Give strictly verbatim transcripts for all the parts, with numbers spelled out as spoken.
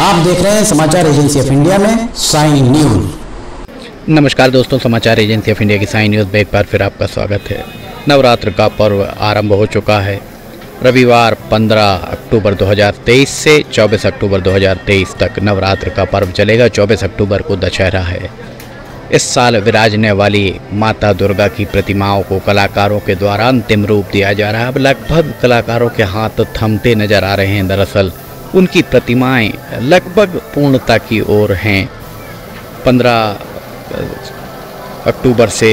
आप देख रहे हैं समाचार एजेंसी ऑफ इंडिया में साई न्यूज। नमस्कार दोस्तों, समाचार एजेंसी ऑफ इंडिया की साई न्यूज़ में एक बार फिर आपका स्वागत है। नवरात्र का पर्व आरंभ हो चुका है। रविवार पंद्रह अक्टूबर दो हज़ार तेईस से चौबीस अक्टूबर दो हज़ार तेईस तक नवरात्र का पर्व चलेगा। चौबीस अक्टूबर को दशहरा है। इस साल विराजने वाली माता दुर्गा की प्रतिमाओं को कलाकारों के द्वारा अंतिम रूप दिया जा रहा है। अब लगभग कलाकारों के हाथ थमते नजर आ रहे हैं। दरअसल उनकी प्रतिमाएं लगभग पूर्णता की ओर हैं। पंद्रह अक्टूबर से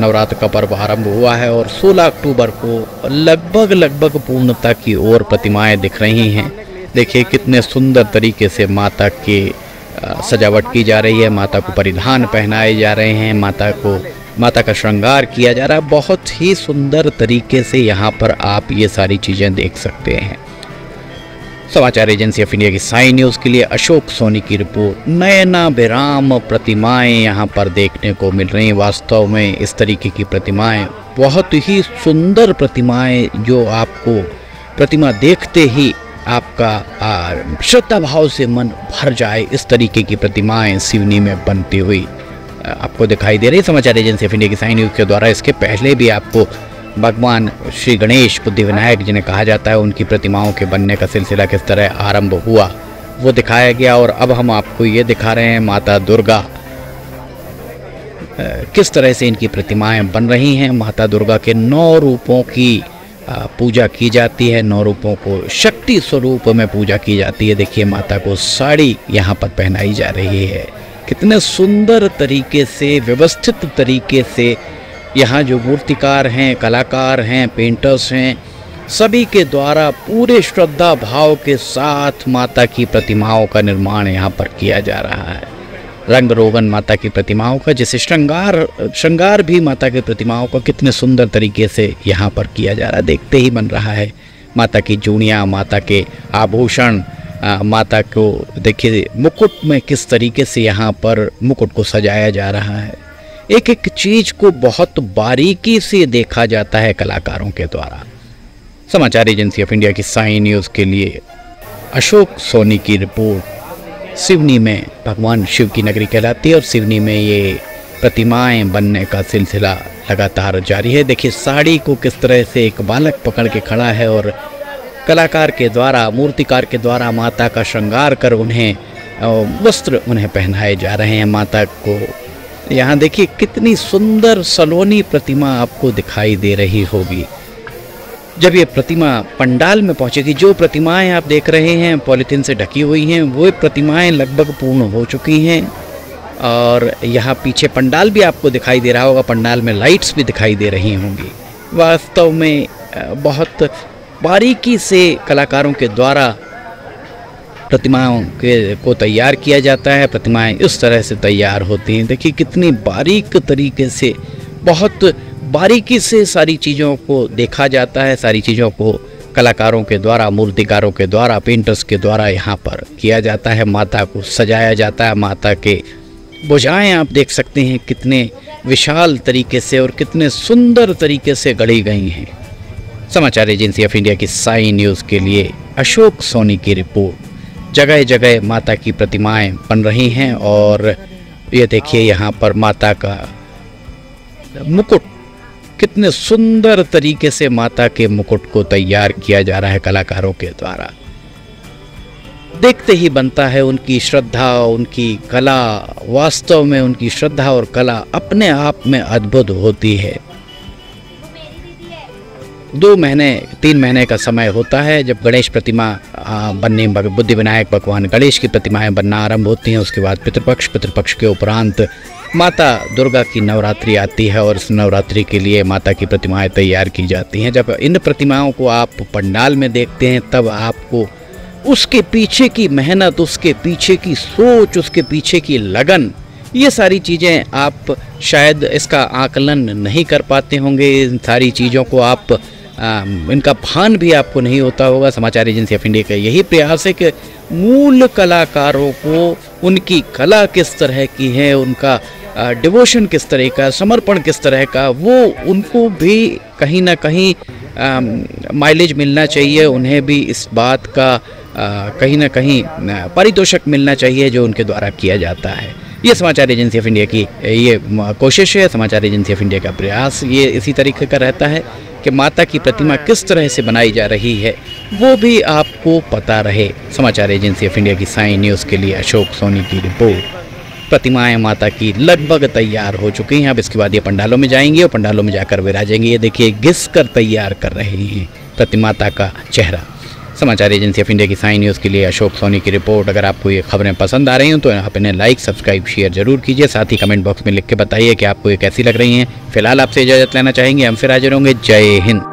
नवरात्र का पर्व आरंभ हुआ है और सोलह अक्टूबर को लगभग लगभग पूर्णता की ओर प्रतिमाएं दिख रही हैं। देखिए कितने सुंदर तरीके से माता के सजावट की जा रही है। माता को परिधान पहनाए जा रहे हैं, माता को माता का श्रृंगार किया जा रहा है। बहुत ही सुंदर तरीके से यहाँ पर आप ये सारी चीज़ें देख सकते हैं। समाचार एजेंसी ऑफ इंडिया की साई न्यूज़ के लिए अशोक सोनी की रिपोर्ट। नयनाभिराम प्रतिमाएं यहाँ पर देखने को मिल रही हैं। वास्तव में इस तरीके की प्रतिमाएं, बहुत ही सुंदर प्रतिमाएं, जो आपको प्रतिमा देखते ही आपका श्रद्धा भाव से मन भर जाए, इस तरीके की प्रतिमाएं सिवनी में बनती हुई आपको दिखाई दे रही। समाचार एजेंसी ऑफ इंडिया की साई न्यूज़ के द्वारा इसके पहले भी आपको भगवान श्री गणेश बुद्धि विनायक जिन्हें कहा जाता है, उनकी प्रतिमाओं के बनने का सिलसिला किस तरह आरंभ हुआ वो दिखाया गया। और अब हम आपको ये दिखा रहे हैं माता दुर्गा, किस तरह से इनकी प्रतिमाएं बन रही हैं। माता दुर्गा के नौ रूपों की पूजा की जाती है। नौ रूपों को शक्ति स्वरूप में पूजा की जाती है। देखिए माता को साड़ी यहाँ पर पहनाई जा रही है। कितने सुंदर तरीके से, व्यवस्थित तरीके से यहाँ जो मूर्तिकार हैं, कलाकार हैं, पेंटर्स हैं, सभी के द्वारा पूरे श्रद्धा भाव के साथ माता की प्रतिमाओं का निर्माण यहाँ पर किया जा रहा है। रंग रोगन माता की प्रतिमाओं का, जैसे श्रृंगार श्रृंगार भी माता की प्रतिमाओं का कितने सुंदर तरीके से यहाँ पर किया जा रहा है। देखते ही बन रहा है। माता की जूनियाँ, माता के आभूषण, माता को देखिए मुकुट में किस तरीके से यहाँ पर मुकुट को सजाया जा रहा है। एक एक चीज को बहुत बारीकी से देखा जाता है कलाकारों के द्वारा। समाचार एजेंसी ऑफ इंडिया की साई न्यूज़ के लिए अशोक सोनी की रिपोर्ट। सिवनी में भगवान शिव की नगरी कहलाती है और सिवनी में ये प्रतिमाएं बनने का सिलसिला लगातार जारी है। देखिए साड़ी को किस तरह से एक बालक पकड़ के खड़ा है और कलाकार के द्वारा, मूर्तिकार के द्वारा माता का श्रृंगार कर उन्हें वस्त्र उन्हें पहनाए जा रहे हैं। माता को यहाँ देखिए कितनी सुंदर सलोनी प्रतिमा आपको दिखाई दे रही होगी। जब ये प्रतिमा पंडाल में पहुँचेगी, जो प्रतिमाएं आप देख रहे हैं पॉलीथीन से ढकी हुई हैं, वो प्रतिमाएं लगभग पूर्ण हो चुकी हैं। और यहाँ पीछे पंडाल भी आपको दिखाई दे रहा होगा। पंडाल में लाइट्स भी दिखाई दे रही होंगी। वास्तव में बहुत बारीकी से कलाकारों के द्वारा प्रतिमाओं के को तैयार किया जाता है। प्रतिमाएं इस तरह से तैयार होती हैं। देखिए कितनी बारीक तरीके से, बहुत बारीकी से सारी चीज़ों को देखा जाता है। सारी चीज़ों को कलाकारों के द्वारा, मूर्तिकारों के द्वारा, पेंटर्स के द्वारा यहाँ पर किया जाता है। माता को सजाया जाता है। माता के भुजाएं आप देख सकते हैं कितने विशाल तरीके से और कितने सुंदर तरीके से गढ़ी गई हैं। समाचार एजेंसी ऑफ इंडिया की साई न्यूज़ के लिए अशोक सोनी की रिपोर्ट। जगह जगह माता की प्रतिमाएं बन रही हैं और ये देखिए यहाँ पर माता का मुकुट, कितने सुंदर तरीके से माता के मुकुट को तैयार किया जा रहा है कलाकारों के द्वारा। देखते ही बनता है उनकी श्रद्धा, उनकी कला। वास्तव में उनकी श्रद्धा और कला अपने आप में अद्भुत होती है। दो महीने तीन महीने का समय होता है जब गणेश प्रतिमा बनने, बुद्धि विनायक भगवान गणेश की प्रतिमाएं बनना आरंभ होती हैं। उसके बाद पितृपक्ष, पितृपक्ष के उपरांत माता दुर्गा की नवरात्रि आती है और इस नवरात्रि के लिए माता की प्रतिमाएं तैयार की जाती हैं। जब इन प्रतिमाओं को आप पंडाल में देखते हैं तब आपको उसके पीछे की मेहनत, उसके पीछे की सोच, उसके पीछे की लगन, ये सारी चीज़ें आप शायद इसका आकलन नहीं कर पाते होंगे। इन सारी चीज़ों को आप आ, इनका भान भी आपको नहीं होता होगा। समाचार एजेंसी ऑफ इंडिया का यही प्रयास है कि मूल कलाकारों को उनकी कला किस तरह की है, उनका डिवोशन किस तरह का, समर्पण किस तरह का, वो उनको भी कहीं ना कहीं माइलेज मिलना चाहिए। उन्हें भी इस बात का कहीं ना कहीं पारितोषिक मिलना चाहिए जो उनके द्वारा किया जाता है। ये समाचार एजेंसी ऑफ इंडिया की ये कोशिश है, समाचार एजेंसी ऑफ इंडिया का प्रयास ये इसी तरीके का रहता है कि माता की प्रतिमा किस तरह से बनाई जा रही है वो भी आपको पता रहे। समाचार एजेंसी ऑफ इंडिया की साई न्यूज़ के लिए अशोक सोनी की रिपोर्ट। प्रतिमाएं माता की लगभग तैयार हो चुकी हैं। अब इसके बाद ये पंडालों में जाएंगी और पंडालों में जाकर विराजेंगे। ये देखिए घिस कर तैयार कर रहे हैं प्रतिमाता का चेहरा। समाचार एजेंसी ऑफ इंडिया की साई न्यूज़ के लिए अशोक सोनी की रिपोर्ट। अगर आपको ये खबरें पसंद आ रही हों तो आप इन्हें लाइक, सब्सक्राइब, शेयर जरूर कीजिए। साथ ही कमेंट बॉक्स में लिख के बताइए कि आपको ये कैसी लग रही हैं। फिलहाल आपसे इजाज़त लेना चाहेंगे। हम फिर हाजिर होंगे। जय हिंद।